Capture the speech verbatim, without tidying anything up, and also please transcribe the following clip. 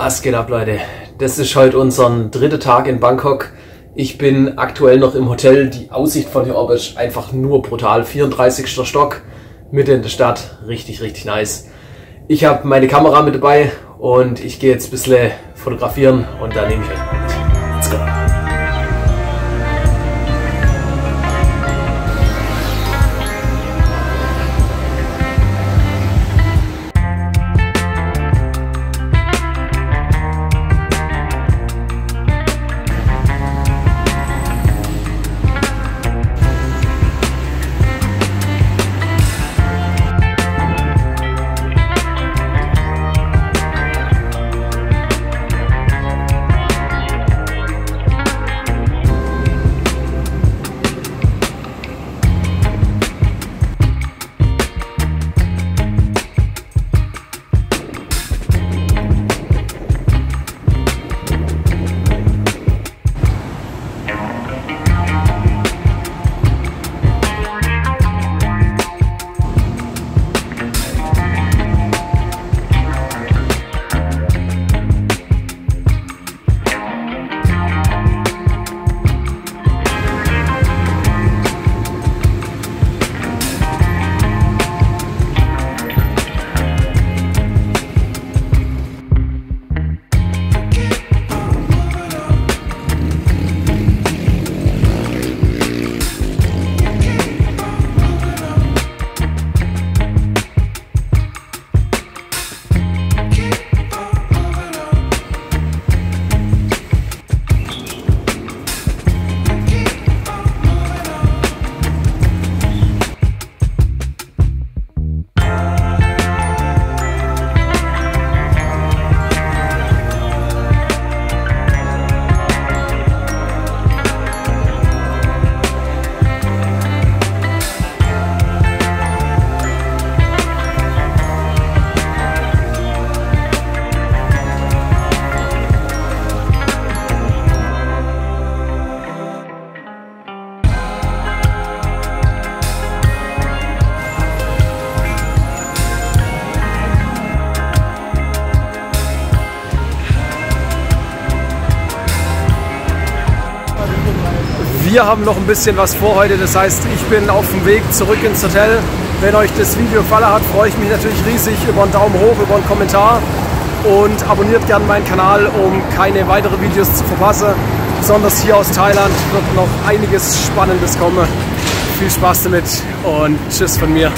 Was geht ab, Leute? Das ist heute unser dritter Tag in Bangkok. Ich bin aktuell noch im Hotel. Die Aussicht von hier oben ist einfach nur brutal. vierunddreißigster Stock, mitten in der Stadt. Richtig, richtig nice. Ich habe meine Kamera mit dabei und ich gehe jetzt ein bisschen fotografieren und dann nehme ich euch mit. Let's go! Wir haben noch ein bisschen was vor heute, das heißt, ich bin auf dem Weg zurück ins Hotel. Wenn euch das Video gefallen hat, freue ich mich natürlich riesig über einen Daumen hoch, über einen Kommentar und abonniert gerne meinen Kanal, um keine weiteren Videos zu verpassen. Besonders hier aus Thailand wird noch einiges Spannendes kommen. Viel Spaß damit und tschüss von mir.